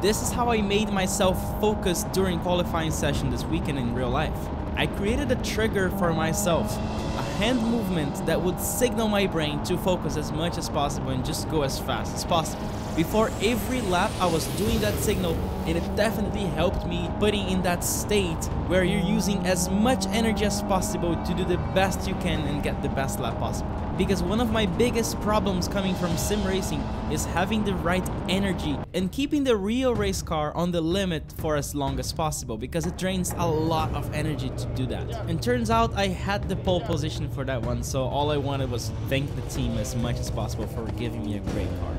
This is how I made myself focus during qualifying session this weekend in real life. I created a trigger for myself, a hand movement that would signal my brain to focus as much as possible and just go as fast as possible. Before every lap I was doing that signal, and it definitely helped me putting in that state where you're using as much energy as possible to do the best you can and get the best lap possible. Because one of my biggest problems coming from sim racing is having the right energy and keeping the real race car on the limit for as long as possible, because it drains a lot of energy to do that. And turns out I had the pole position for that one, so all I wanted was to thank the team as much as possible for giving me a great car.